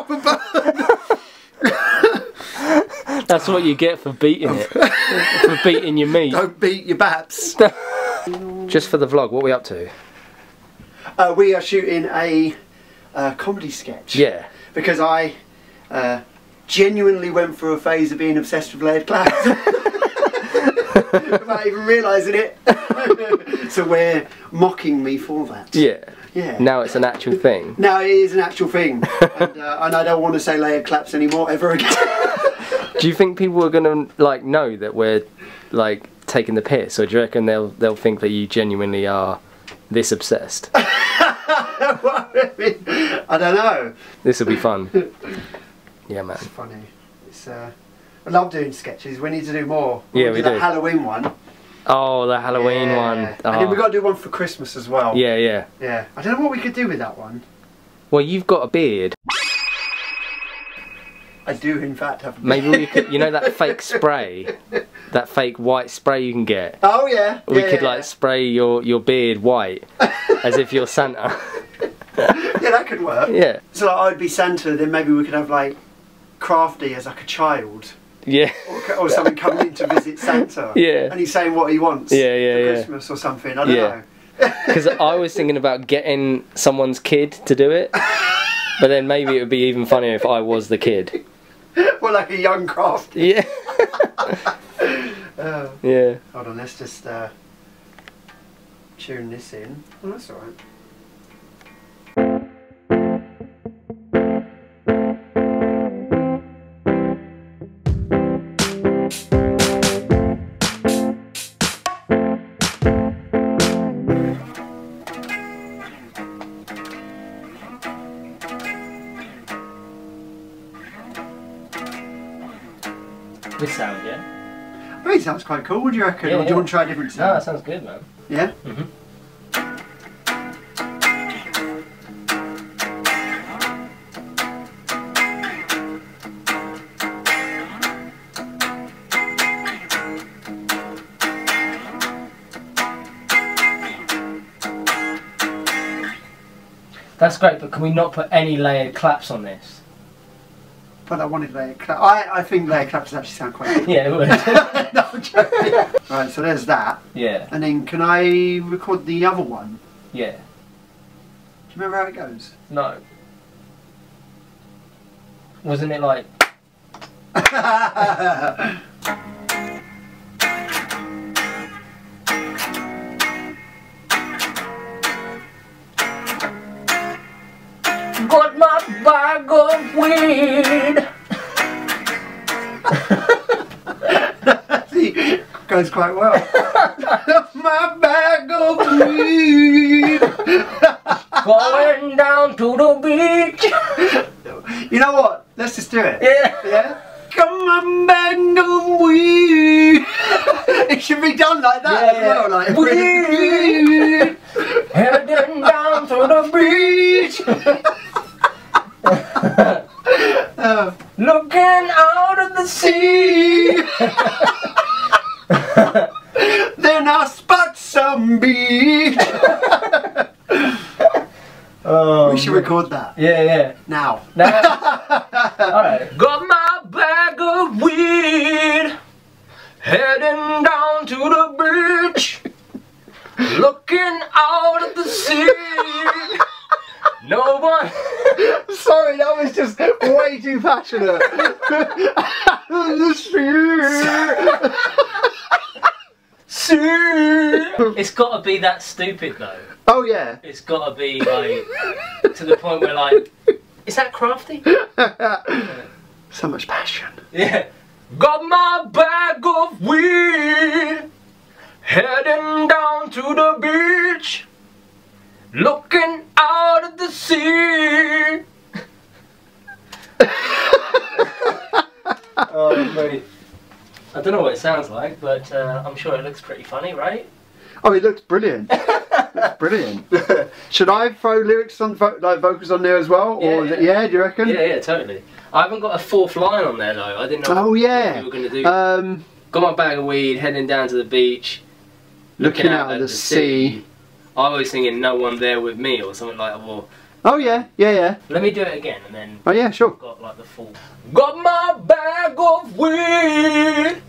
proper burn. That's what you get for beating it. For beating your meat. Don't beat your baps. Just for the vlog, what are we up to? We are shooting a comedy sketch. Yeah. Because I genuinely went through a phase of being obsessed with Layered Claps. Without even realising it. So we're mocking me for that. Yeah. Yeah. Now it's an actual thing. Now it is an actual thing. And I don't want to say Layered Claps anymore ever again. Do you think people are going to like know that we're like taking the piss, or do you reckon they'll think that you genuinely are this obsessed? I don't know. This will be fun. Yeah, man. It's funny. It's I love doing sketches. We need to do more. Yeah, we do. The Halloween one. Oh, the Halloween one. Oh. And then we got to do one for Christmas as well. Yeah, yeah. Yeah. I don't know what we could do with that one. Well, you've got a beard. I do, in fact, have a beard. Maybe we could, you know, that fake spray, that fake white spray you can get. Oh yeah. We could spray your beard white, as if you're Santa. Yeah, that could work. Yeah. So like, I'd be Santa, then maybe we could have like Crafty as like a child. Yeah. Or someone coming in to visit Santa. Yeah. And he's saying what he wants. Yeah, yeah, for Christmas or something. I don't know. Because I was thinking about getting someone's kid to do it, but then maybe it would be even funnier if I was the kid. Well, like a young Crafty. Yeah. Yeah. Hold on, let's just tune this in. Oh, that's all right. This sound, yeah? I mean, it sounds quite cool, what do you reckon? Yeah, or do you want to try a different sound? No, that sounds good, man. Yeah? That's great, but can we not put any Layered Claps on this? But I wanted Layered Claps. I think Layered Claps actually sound quite good. Yeah, it would. No, I'm joking. Right, so there's that. Yeah. And then can I record the other one? Yeah. Do you remember how it goes? No. Wasn't it like... Got my bag of weed. That goes quite well. My bag of weed. Going down to the beach. You know what? Let's just do it. Yeah. Yeah. Come on, bag of weed. It should be done like that as well. Like weed. Heading down to the beach. Looking out at the sea. Then I spot some beach. We should record that. Yeah, yeah. Now. Alright. Got my bag of weed, heading down to the beach, looking out at the sea. No one. Sorry, that was just way too passionate. It's got to be that stupid though. Oh yeah. It's got to be like to the point where like, is that Crafty? So much passion. Yeah. Got my bag of weed, heading down to the beach, looking out at the sea. Oh, mate. I don't know what it sounds like, but I'm sure it looks pretty funny, right? Oh, it looks brilliant. It's brilliant. Should I throw lyrics on, like vocals on there as well? Or do you reckon? Yeah, yeah, totally. I haven't got a fourth line on there though. I didn't know what we were going to do. Got my bag of weed, heading down to the beach, looking out at the sea. I was thinking no one there with me or something like that, or Oh yeah, yeah, yeah. Let me do it again and then. Oh yeah, sure. Got like the full. Got my bag of weed,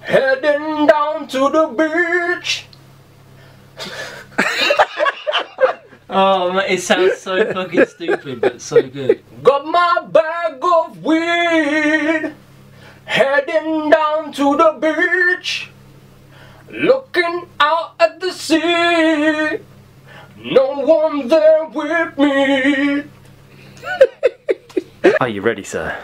heading down to the beach. Oh, man, it sounds so fucking stupid, but so good. Got my bag of weed, heading down to the beach, looking out at the sea. No one there with me. Are you ready, sir?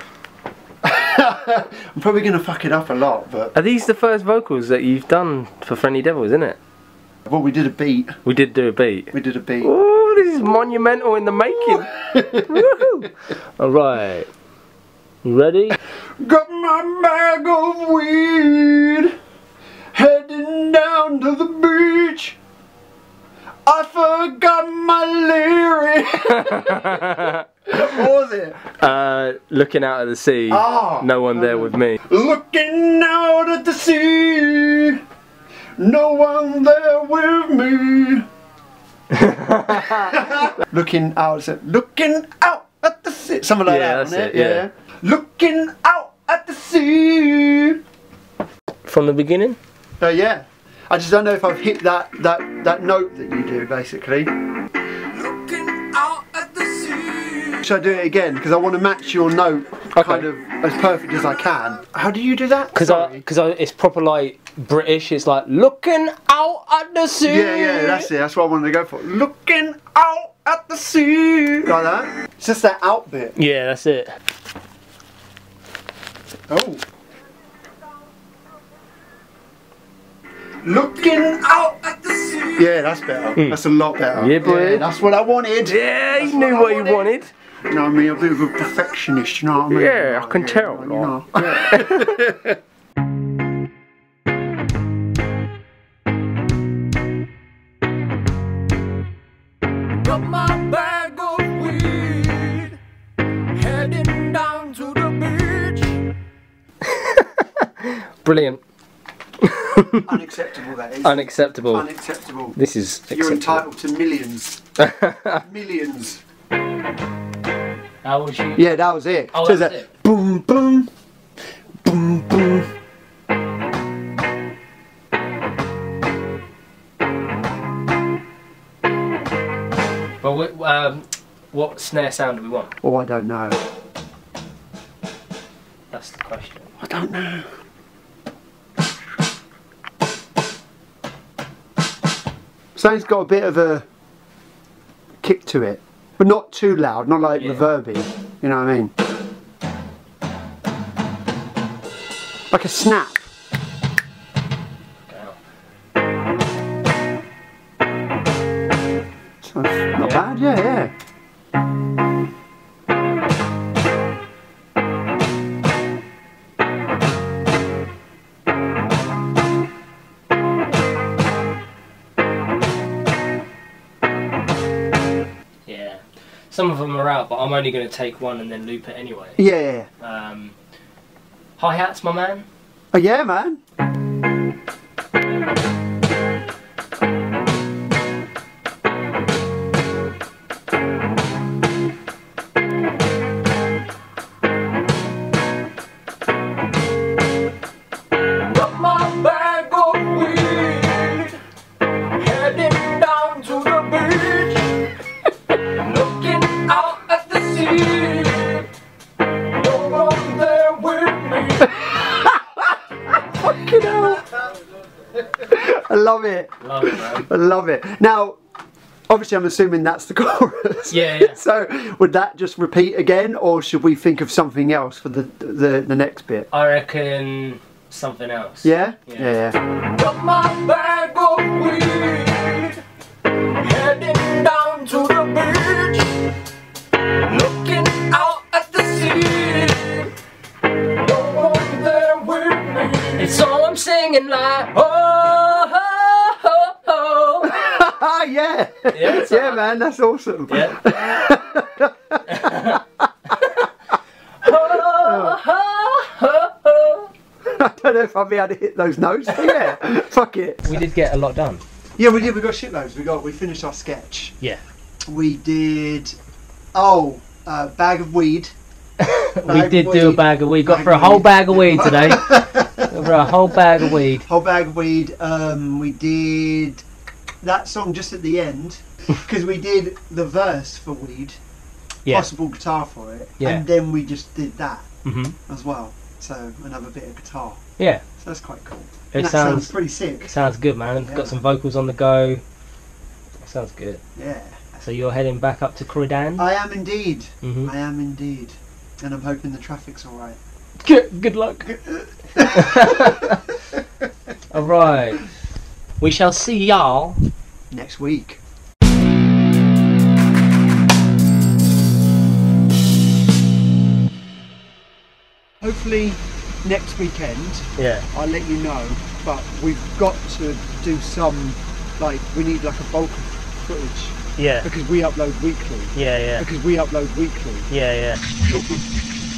I'm probably gonna fuck it up a lot, but... Are these the first vocals that you've done for Friendly Devils, isn't it? Well, we did a beat. We did do a beat. We did a beat. Ooh, this is monumental in the making. Woohoo! Alright. Ready? Got my bag of weed, heading down to the beach. I forgot my lyric. What was it? Looking out at the sea. Oh, no one there with me. Looking out at the sea. No one there with me. Looking out at the sea. Something like that. That's it, yeah. Looking out at the sea. From the beginning? Oh yeah. I just don't know if I've hit that note that you do, basically. Looking out at the sea. Should I do it again? Because I want to match your note kind of as perfect as I can. How do you do that? Because it's proper like British. It's like looking out at the sea. Yeah, yeah, that's it. That's what I wanted to go for. Looking out at the sea. Like that. It's just that out bit. Yeah, that's it. Oh. Looking out at the sea. Yeah, that's better. That's a lot better. Yeah, boy. Yeah, that's what I wanted. Yeah, you knew what you wanted. You know what I mean? I'm a bit of a perfectionist, you know what I mean? Yeah, I can tell. You know. Yeah. Brilliant. Unacceptable, that is. Unacceptable. Unacceptable. This is acceptable. You're entitled to millions. Millions. That was you? Yeah, that was it. Oh, so that was it. Boom, boom. Boom, boom. Well, what snare sound do we want? Oh, I don't know. That's the question. I don't know. So it's got a bit of a kick to it, but not too loud, not like reverby, you know what I mean? Like a snap. So not bad, yeah, Some of them are out, but I'm only going to take one and then loop it anyway. Yeah, yeah. Hi-hats, my man. Oh yeah, man. I love it. Love it, man. I love it. Now, obviously I'm assuming that's the chorus. Yeah, yeah. So, would that just repeat again, or should we think of something else for the next bit? I reckon something else. Yeah? Yeah, yeah. Got my bag of weed, heading down to the beach, looking out at the sea, no one there with me. It's all I'm singing like, oh. Yeah, yeah, yeah, man, that's awesome. Yeah. I don't know if I'll be able to hit those notes, but yeah, fuck it. We did get a lot done. Yeah, we did. We got shitloads. We finished our sketch. Yeah. We did Oh, Bag of Weed. we did do a bag of weed. Got for a whole bag of weed today. Got for a whole bag of weed. Whole bag of weed. We did that song just at the end because we did the verse for Weed, possible guitar for it, and then we just did that as well. So another bit of guitar. Yeah. So that's quite cool. That sounds pretty sick. Sounds good, man. Yeah. Got some vocals on the go. That sounds good. Yeah. So you're heading back up to Croydon? I am indeed. I am indeed. And I'm hoping the traffic's alright. Good luck. Alright. We shall see y'all next week. Hopefully next weekend, I'll let you know. But we've got to do some, like, we need like a bulk of footage. Yeah. Because we upload weekly. Yeah, yeah. Because we upload weekly. Yeah, yeah.